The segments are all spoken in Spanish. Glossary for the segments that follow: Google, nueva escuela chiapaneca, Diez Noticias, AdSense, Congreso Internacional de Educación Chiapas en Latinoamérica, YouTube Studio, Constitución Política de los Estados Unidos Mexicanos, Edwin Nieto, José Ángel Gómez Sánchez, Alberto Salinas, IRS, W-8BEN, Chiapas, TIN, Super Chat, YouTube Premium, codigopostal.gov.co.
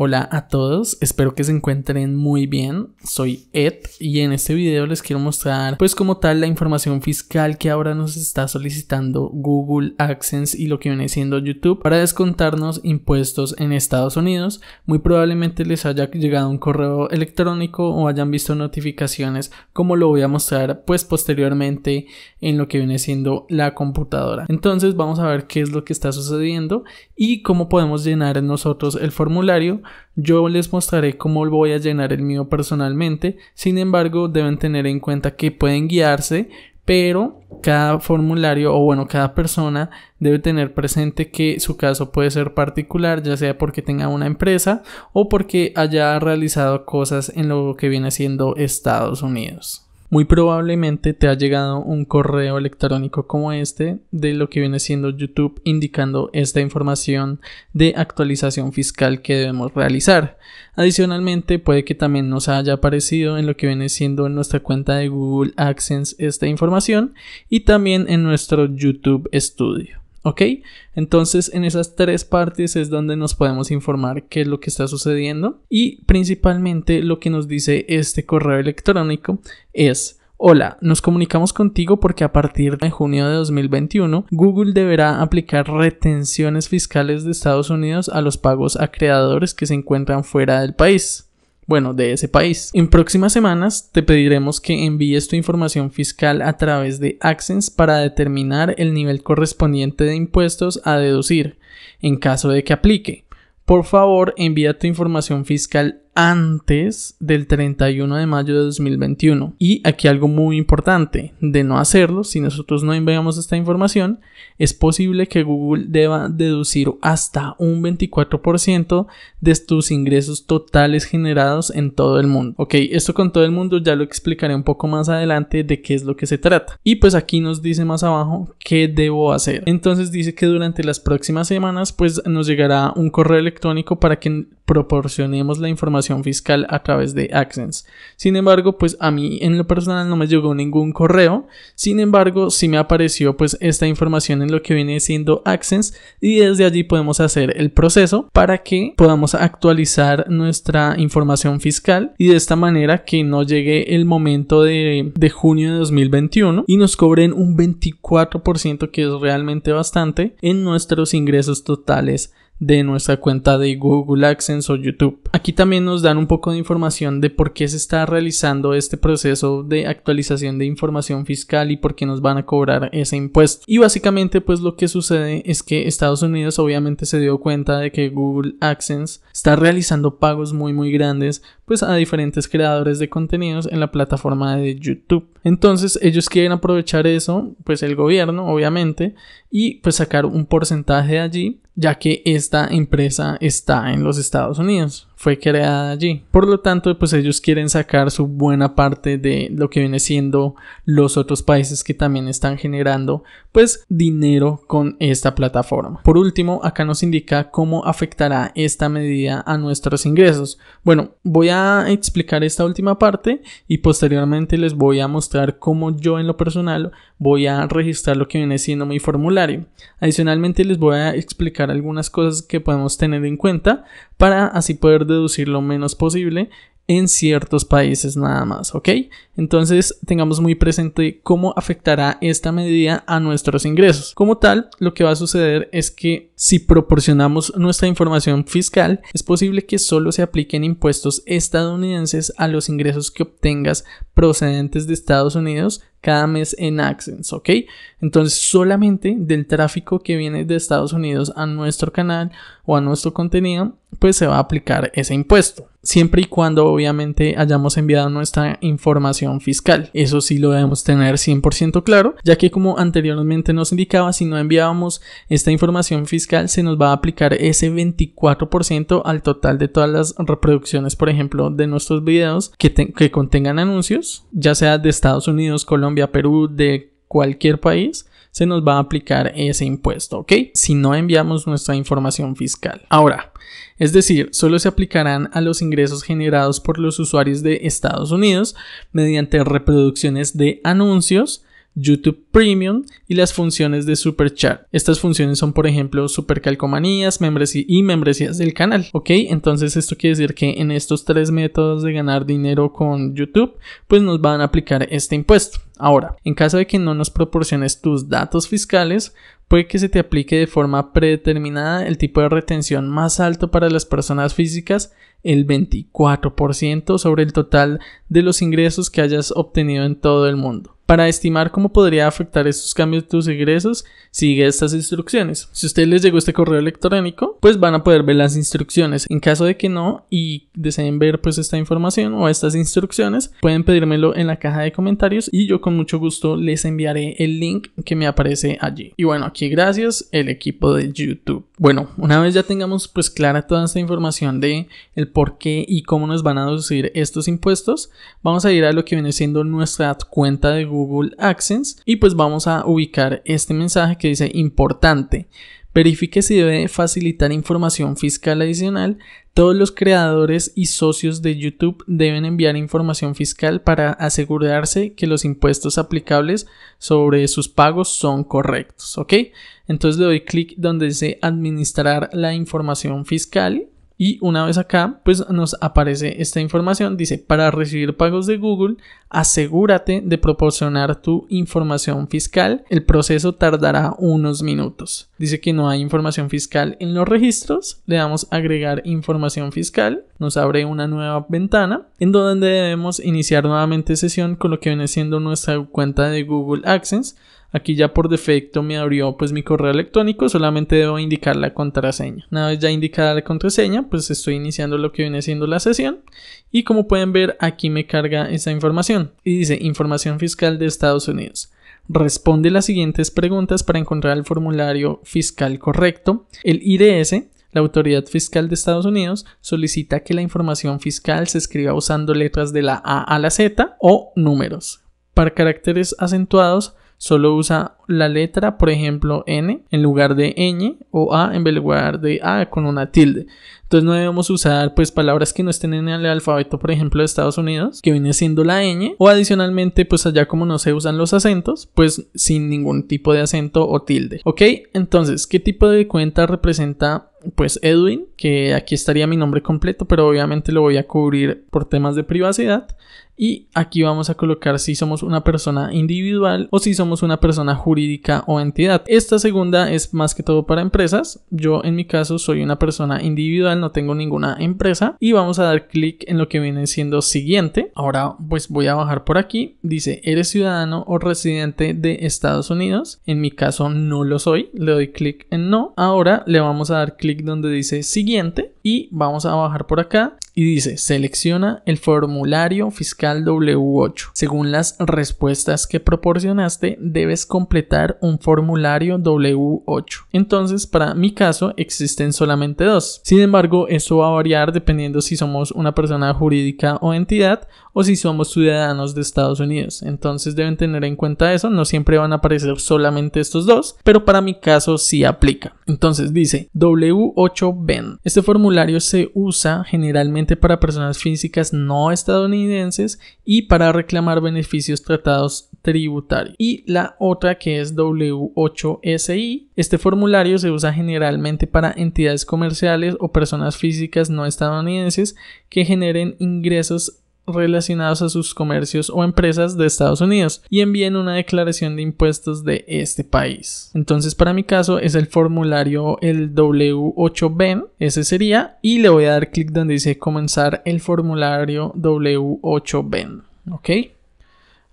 Hola a todos, espero que se encuentren muy bien, soy Ed y en este video les quiero mostrar pues como tal la información fiscal que ahora nos está solicitando Google, AdSense y lo que viene siendo YouTube para descontarnos impuestos en Estados Unidos. Muy probablemente les haya llegado un correo electrónico o hayan visto notificaciones, como lo voy a mostrar pues posteriormente en lo que viene siendo la computadora. Entonces vamos a ver qué es lo que está sucediendo y cómo podemos llenar nosotros el formulario. Yo les mostraré cómo voy a llenar el mío personalmente. Sin embargo, deben tener en cuenta que pueden guiarse, pero cada formulario, o bueno, cada persona debe tener presente que su caso puede ser particular, ya sea porque tenga una empresa o porque haya realizado cosas en lo que viene siendo Estados Unidos. Muy probablemente te ha llegado un correo electrónico como este de lo que viene siendo YouTube indicando esta información de actualización fiscal que debemos realizar. Adicionalmente, puede que también nos haya aparecido en lo que viene siendo en nuestra cuenta de Google AdSense esta información y también en nuestro YouTube Studio. ¿Ok? Entonces en esas tres partes es donde nos podemos informar qué es lo que está sucediendo, y principalmente lo que nos dice este correo electrónico es: hola, nos comunicamos contigo porque a partir de junio de 2021, Google deberá aplicar retenciones fiscales de Estados Unidos a los pagos a creadores que se encuentran fuera del país. Bueno, de ese país. En próximas semanas te pediremos que envíes tu información fiscal a través de AdSense para determinar el nivel correspondiente de impuestos a deducir, en caso de que aplique. Por favor, envía tu información fiscal antes del 31 de mayo de 2021. Y aquí algo muy importante: de no hacerlo, si nosotros no enviamos esta información, es posible que Google deba deducir hasta un 24% de tus ingresos totales generados en todo el mundo. Ok, esto con todo el mundo ya lo explicaré un poco más adelante de qué es lo que se trata. Y pues aquí nos dice más abajo qué debo hacer. Entonces dice que durante las próximas semanas pues nos llegará un correo electrónico para que proporcionemos la información fiscal a través de AdSense. Sin embargo, pues a mí en lo personal no me llegó ningún correo. Sin embargo, sí me apareció pues esta información en lo que viene siendo AdSense, y desde allí podemos hacer el proceso para que podamos actualizar nuestra información fiscal, y de esta manera que no llegue el momento de junio de 2021 y nos cobren un 24%, que es realmente bastante, en nuestros ingresos totales de nuestra cuenta de Google AdSense o YouTube. Aquí también nos dan un poco de información de por qué se está realizando este proceso de actualización de información fiscal y por qué nos van a cobrar ese impuesto. Y básicamente pues lo que sucede es que Estados Unidos obviamente se dio cuenta de que Google AdSense está realizando pagos muy grandes pues a diferentes creadores de contenidos en la plataforma de YouTube. Entonces ellos quieren aprovechar eso, pues el gobierno obviamente, y pues sacar un porcentaje de allí, ya que esta empresa está en los Estados Unidos, fue creada allí. Por lo tanto, pues ellos quieren sacar su buena parte de lo que viene siendo los otros países que también están generando pues dinero con esta plataforma. Por último, acá nos indica cómo afectará esta medida a nuestros ingresos. Bueno, voy a explicar esta última parte y posteriormente les voy a mostrar cómo yo en lo personal voy a registrar lo que viene siendo mi formulario. Adicionalmente les voy a explicar algunas cosas que podemos tener en cuenta para así poder deducir lo menos posible en ciertos países nada más, ¿ok? Entonces tengamos muy presente cómo afectará esta medida a nuestros ingresos. Como tal, lo que va a suceder es que si proporcionamos nuestra información fiscal, es posible que solo se apliquen impuestos estadounidenses a los ingresos que obtengas procedentes de Estados Unidos cada mes en AdSense, ¿ok? Entonces solamente del tráfico que viene de Estados Unidos a nuestro canal o a nuestro contenido, pues se va a aplicar ese impuesto, siempre y cuando obviamente hayamos enviado nuestra información fiscal. Eso sí lo debemos tener 100% claro, ya que como anteriormente nos indicaba, si no enviábamos esta información fiscal se nos va a aplicar ese 24% al total de todas las reproducciones, por ejemplo, de nuestros videos que contengan anuncios, ya sea de Estados Unidos, Colombia, Perú, de cualquier país, se nos va a aplicar ese impuesto, ¿ok? Si no enviamos nuestra información fiscal. Ahora, es decir, solo se aplicarán a los ingresos generados por los usuarios de Estados Unidos mediante reproducciones de anuncios, YouTube Premium y las funciones de Super Chat. Estas funciones son, por ejemplo, super calcomanías, membresías del canal, ¿ok? Entonces esto quiere decir que en estos tres métodos de ganar dinero con YouTube, pues nos van a aplicar este impuesto. Ahora, en caso de que no nos proporciones tus datos fiscales, puede que se te aplique de forma predeterminada el tipo de retención más alto para las personas físicas, el 24% sobre el total de los ingresos que hayas obtenido en todo el mundo. Para estimar cómo podría afectar estos cambios a tus ingresos, sigue estas instrucciones. Si a ustedes les llegó este correo electrónico, pues van a poder ver las instrucciones. En caso de que no y deseen ver pues esta información o estas instrucciones, pueden pedírmelo en la caja de comentarios y yo con mucho gusto les enviaré el link que me aparece allí. Y bueno, aquí gracias el equipo de YouTube. Bueno, una vez ya tengamos pues clara toda esta información de el por qué y cómo nos van a deducir estos impuestos, vamos a ir a lo que viene siendo nuestra cuenta de Google AdSense y pues vamos a ubicar este mensaje que dice importante. Verifique si debe facilitar información fiscal adicional. Todos los creadores y socios de YouTube deben enviar información fiscal para asegurarse que los impuestos aplicables sobre sus pagos son correctos, ¿ok? Entonces le doy clic donde dice administrar la información fiscal. Y una vez acá, pues nos aparece esta información, dice, para recibir pagos de Google, asegúrate de proporcionar tu información fiscal, el proceso tardará unos minutos. Dice que no hay información fiscal en los registros, le damos agregar información fiscal, nos abre una nueva ventana, en donde debemos iniciar nuevamente sesión con lo que viene siendo nuestra cuenta de Google AdSense. Aquí ya por defecto me abrió pues mi correo electrónico, solamente debo indicar la contraseña. Una vez ya indicada la contraseña, pues estoy iniciando lo que viene siendo la sesión. Y como pueden ver, aquí me carga esta información. Y dice, información fiscal de Estados Unidos. Responde las siguientes preguntas para encontrar el formulario fiscal correcto. El IRS, la Autoridad Fiscal de Estados Unidos, solicita que la información fiscal se escriba usando letras de la A a la Z o números. Para caracteres acentuados, solo usa la letra, por ejemplo, N en lugar de ñ o A en lugar de A con una tilde. Entonces no debemos usar pues palabras que no estén en el alfabeto, por ejemplo, de Estados Unidos, que viene siendo la ñ. O adicionalmente, pues allá como no se usan los acentos, pues sin ningún tipo de acento o tilde. Ok, entonces, ¿qué tipo de cuenta representa? Pues Edwin, que aquí estaría mi nombre completo, pero obviamente lo voy a cubrir por temas de privacidad. Y aquí vamos a colocar si somos una persona individual o si somos una persona jurídica o entidad. Esta segunda es más que todo para empresas. Yo en mi caso soy una persona individual, no tengo ninguna empresa. Y vamos a dar clic en lo que viene siendo siguiente. Ahora pues voy a bajar por aquí. Dice, ¿eres ciudadano o residente de Estados Unidos? En mi caso no lo soy. Le doy clic en no. Ahora le vamos a dar clic donde dice siguiente. Y vamos a bajar por acá. Y dice, selecciona el formulario fiscal W8. Según las respuestas que proporcionaste, debes completar un formulario W8. Entonces, para mi caso, existen solamente dos. Sin embargo, esto va a variar dependiendo si somos una persona jurídica o entidad o si somos ciudadanos de Estados Unidos. Entonces, deben tener en cuenta eso. No siempre van a aparecer solamente estos dos, pero para mi caso sí aplica. Entonces, dice W-8BEN. Este formulario se usa generalmente para personas físicas no estadounidenses y para reclamar beneficios tratados tributarios. Y la otra que es W-8SI. Este formulario se usa generalmente para entidades comerciales o personas físicas no estadounidenses que generen ingresos relacionados a sus comercios o empresas de Estados Unidos y envíen una declaración de impuestos de este país. Entonces para mi caso es el formulario el W-8BEN, ese sería, y le voy a dar clic donde dice comenzar el formulario W-8BEN, ¿ok?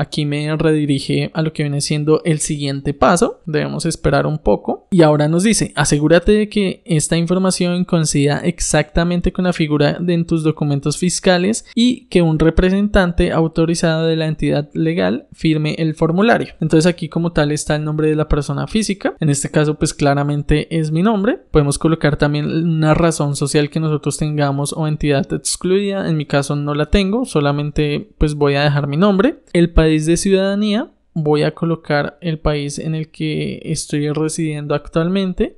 Aquí me redirige a lo que viene siendo el siguiente paso. Debemos esperar un poco. Y ahora nos dice, asegúrate de que esta información coincida exactamente con la figura en tus documentos fiscales y que un representante autorizado de la entidad legal firme el formulario. Entonces aquí como tal está el nombre de la persona física. En este caso pues claramente es mi nombre. Podemos colocar también una razón social que nosotros tengamos o entidad excluida. En mi caso no la tengo. Solamente pues voy a dejar mi nombre. El país de ciudadanía, voy a colocar el país en el que estoy residiendo actualmente,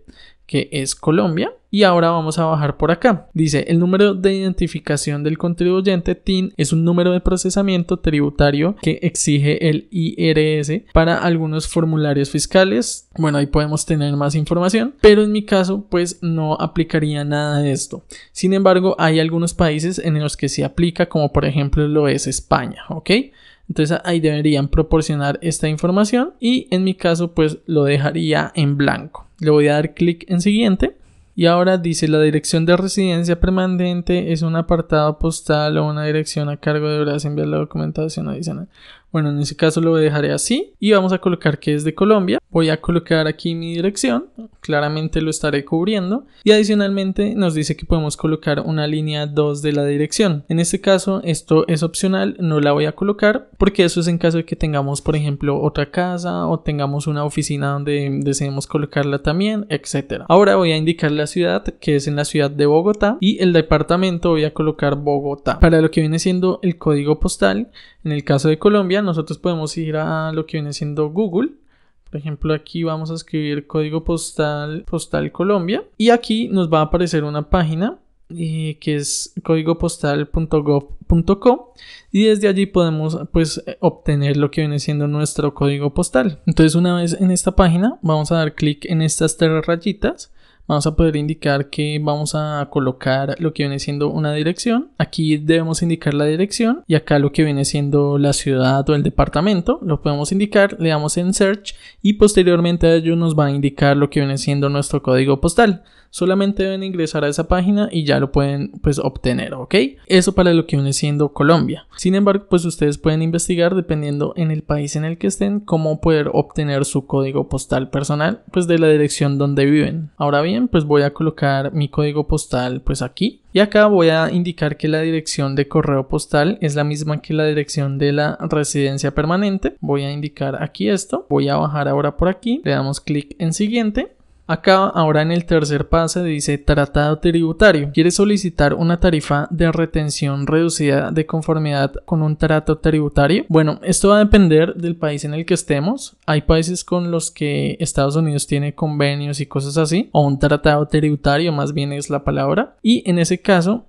que es Colombia. Y ahora vamos a bajar por acá. Dice, el número de identificación del contribuyente TIN es un número de procesamiento tributario que exige el IRS para algunos formularios fiscales. Bueno, ahí podemos tener más información, pero en mi caso pues no aplicaría nada de esto. Sin embargo, hay algunos países en los que sí aplica, como por ejemplo lo es España, ¿ok? Entonces ahí deberían proporcionar esta información y en mi caso pues lo dejaría en blanco. Le voy a dar clic en siguiente. Y ahora dice la dirección de residencia permanente es un apartado postal o una dirección a cargo, deberás enviar la documentación adicional. Bueno, en ese caso lo dejaré así y vamos a colocar que es de Colombia. Voy a colocar aquí mi dirección, claramente lo estaré cubriendo. Y adicionalmente nos dice que podemos colocar una línea 2 de la dirección. En este caso esto es opcional, no la voy a colocar porque eso es en caso de que tengamos, por ejemplo, otra casa o tengamos una oficina donde deseemos colocarla también, etc. Ahora voy a indicar la ciudad, que es en la ciudad de Bogotá, y el departamento voy a colocar Bogotá. Para lo que viene siendo el código postal, en el caso de Colombia nosotros podemos ir a lo que viene siendo Google. Por ejemplo, aquí vamos a escribir código postal Colombia y aquí nos va a aparecer una página que es codigopostal.gov.co y desde allí podemos pues obtener lo que viene siendo nuestro código postal. Entonces, una vez en esta página vamos a dar clic en estas tres rayitas. Vamos a poder indicar que vamos a colocar lo que viene siendo una dirección. Aquí debemos indicar la dirección y acá lo que viene siendo la ciudad o el departamento. Lo podemos indicar, le damos en search y posteriormente a ello nos va a indicar lo que viene siendo nuestro código postal. Solamente deben ingresar a esa página y ya lo pueden pues obtener, ¿ok? Eso para lo que viene siendo Colombia. Sin embargo, pues ustedes pueden investigar dependiendo en el país en el que estén cómo poder obtener su código postal personal pues de la dirección donde viven. Ahora bien, pues voy a colocar mi código postal pues aquí. Y acá voy a indicar que la dirección de correo postal es la misma que la dirección de la residencia permanente. Voy a indicar aquí esto. Voy a bajar ahora por aquí. Le damos clic en siguiente. Acá ahora en el tercer pase dice tratado tributario. ¿Quieres solicitar una tarifa de retención reducida de conformidad con un trato tributario? Bueno, esto va a depender del país en el que estemos. Hay países con los que Estados Unidos tiene convenios y cosas así, o un tratado tributario más bien es la palabra, y en ese caso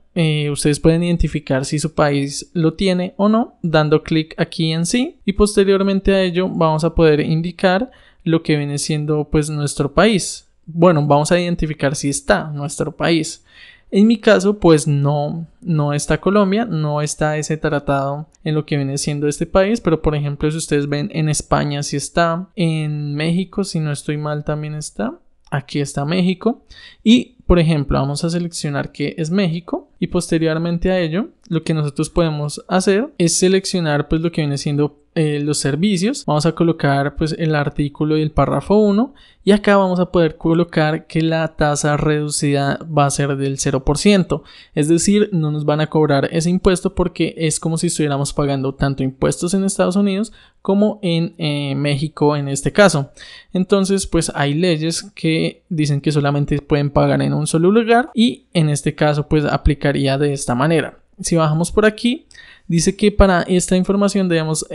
ustedes pueden identificar si su país lo tiene o no, dando clic aquí en sí, y posteriormente a ello vamos a poder indicar lo que viene siendo pues nuestro país. Bueno, vamos a identificar si está nuestro país. En mi caso pues no está Colombia, no está ese tratado en lo que viene siendo este país, pero por ejemplo si ustedes ven en España sí está, en México si no estoy mal también está, aquí está México y por ejemplo vamos a seleccionar que es México y posteriormente a ello lo que nosotros podemos hacer es seleccionar pues lo que viene siendo los servicios. Vamos a colocar pues el artículo y el párrafo 1 y acá vamos a poder colocar que la tasa reducida va a ser del 0%, es decir, no nos van a cobrar ese impuesto porque es como si estuviéramos pagando tanto impuestos en Estados Unidos como en México en este caso. Entonces pues hay leyes que dicen que solamente pueden pagar en un solo lugar y en este caso pues aplicaría de esta manera. Si bajamos por aquí, dice que para esta información debemos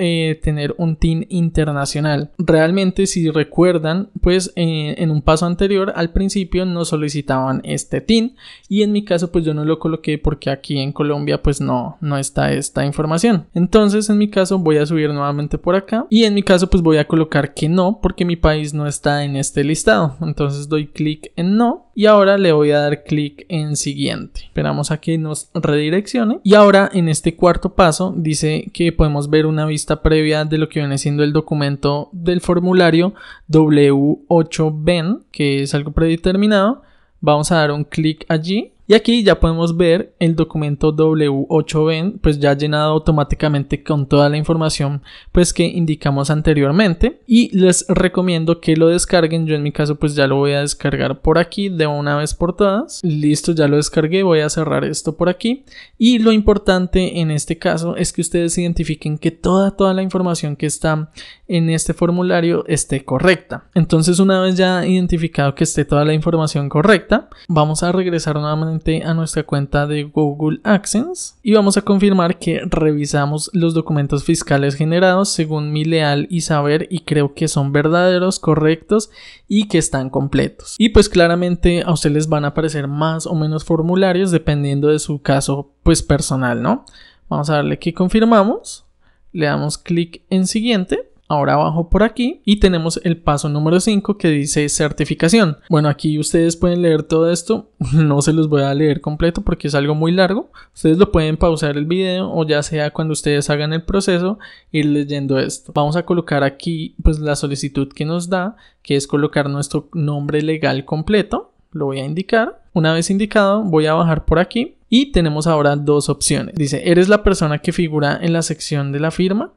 tener un TIN internacional. Realmente, si recuerdan, pues en un paso anterior, al principio nos solicitaban este TIN y en mi caso pues yo no lo coloqué porque aquí en Colombia pues no está esta información. Entonces en mi caso voy a subir nuevamente por acá y en mi caso pues voy a colocar que no porque mi país no está en este listado. Entonces doy clic en no. Y ahora le voy a dar clic en siguiente. Esperamos a que nos redireccione. Y ahora en este cuarto paso dice que podemos ver una vista previa de lo que viene siendo el documento del formulario W-8BEN, que es algo predeterminado. Vamos a dar un clic allí. Y aquí ya podemos ver el documento W-8BEN pues ya llenado automáticamente con toda la información pues que indicamos anteriormente y les recomiendo que lo descarguen. Yo en mi caso pues ya lo voy a descargar por aquí de una vez por todas. Listo, ya lo descargué, voy a cerrar esto por aquí y lo importante en este caso es que ustedes identifiquen que toda la información que está en este formulario esté correcta. Entonces una vez ya identificado que esté toda la información correcta, vamos a regresar nuevamente directamente a nuestra cuenta de Google AdSense y vamos a confirmar que revisamos los documentos fiscales generados según mi leal y saber, y creo que son verdaderos, correctos y que están completos. Y pues claramente a ustedes les van a aparecer más o menos formularios dependiendo de su caso pues personal, ¿no? Vamos a darle que confirmamos, le damos clic en siguiente. Ahora abajo por aquí y tenemos el paso número 5 que dice certificación. Bueno, aquí ustedes pueden leer todo esto, no se los voy a leer completo porque es algo muy largo. Ustedes lo pueden pausar el video o ya sea cuando ustedes hagan el proceso ir leyendo esto. Vamos a colocar aquí pues la solicitud que nos da, que es colocar nuestro nombre legal completo. Lo voy a indicar. Una vez indicado voy a bajar por aquí y tenemos ahora dos opciones. Dice, ¿eres la persona que figura en la sección de la firma?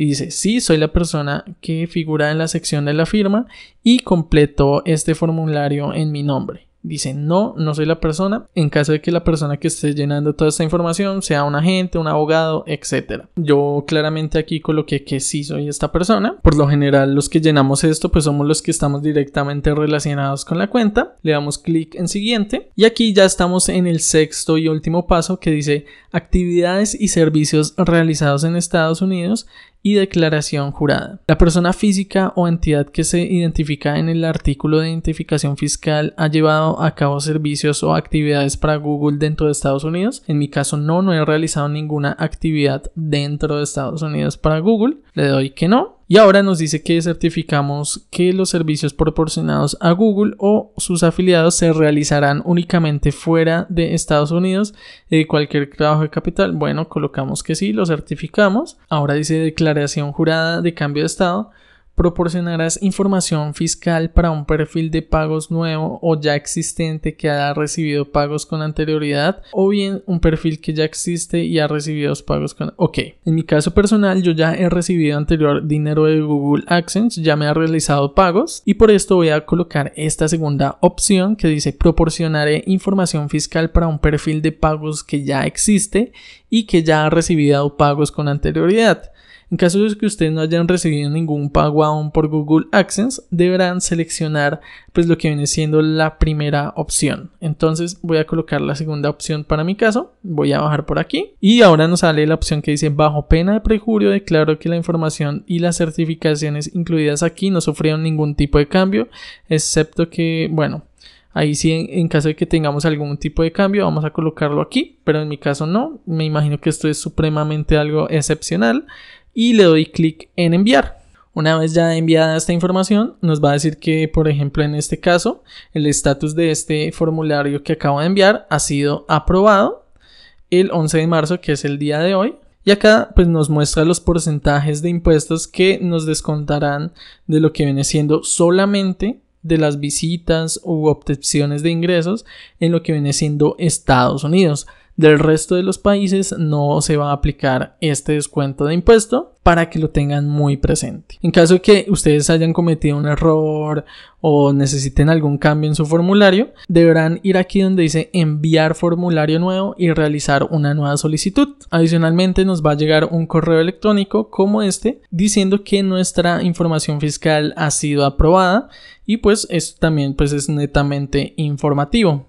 Y dice, sí, soy la persona que figura en la sección de la firma y completó este formulario en mi nombre. Dice, no, no soy la persona, en caso de que la persona que esté llenando toda esta información sea un agente, un abogado, etc. Yo claramente aquí coloqué que sí soy esta persona. Por lo general los que llenamos esto pues somos los que estamos directamente relacionados con la cuenta. Le damos clic en siguiente y aquí ya estamos en el sexto y último paso que dice actividades y servicios realizados en Estados Unidos y declaración jurada. La persona física o entidad que se identifica en el artículo de identificación fiscal ha llevado a cabo servicios o actividades para Google dentro de Estados Unidos. En mi caso no he realizado ninguna actividad dentro de Estados Unidos para Google. Le doy que no. Y ahora nos dice que certificamos que los servicios proporcionados a Google o sus afiliados se realizarán únicamente fuera de Estados Unidos de cualquier trabajo de capital. Bueno, colocamos que sí, lo certificamos. Ahora dice declaración jurada de cambio de estado. Proporcionarás información fiscal para un perfil de pagos nuevo o ya existente que haya recibido pagos con anterioridad, o bien un perfil que ya existe y ha recibido pagos con... Ok, en mi caso personal yo ya he recibido anterior dinero de Google AdSense, ya me ha realizado pagos y por esto voy a colocar esta segunda opción que dice proporcionaré información fiscal para un perfil de pagos que ya existe y que ya ha recibido pagos con anterioridad. En caso de que ustedes no hayan recibido ningún pago aún por Google AdSense, deberán seleccionar pues lo que viene siendo la primera opción. Entonces voy a colocar la segunda opción para mi caso, voy a bajar por aquí y ahora nos sale la opción que dice bajo pena de perjurio declaro que la información y las certificaciones incluidas aquí no sufrieron ningún tipo de cambio, excepto que, bueno, ahí sí, en caso de que tengamos algún tipo de cambio vamos a colocarlo aquí, pero en mi caso no, me imagino que esto es supremamente algo excepcional. Y le doy clic en enviar. Una vez ya enviada esta información nos va a decir que, por ejemplo, en este caso el estatus de este formulario que acabo de enviar ha sido aprobado el 11 de marzo, que es el día de hoy. Y acá pues nos muestra los porcentajes de impuestos que nos descontarán de lo que viene siendo solamente de las visitas u obtenciones de ingresos en lo que viene siendo Estados Unidos. Del resto de los países no se va a aplicar este descuento de impuesto, para que lo tengan muy presente. En caso de que ustedes hayan cometido un error o necesiten algún cambio en su formulario, deberán ir aquí donde dice enviar formulario nuevo y realizar una nueva solicitud. Adicionalmente nos va a llegar un correo electrónico como este diciendo que nuestra información fiscal ha sido aprobada y pues esto también pues es netamente informativo.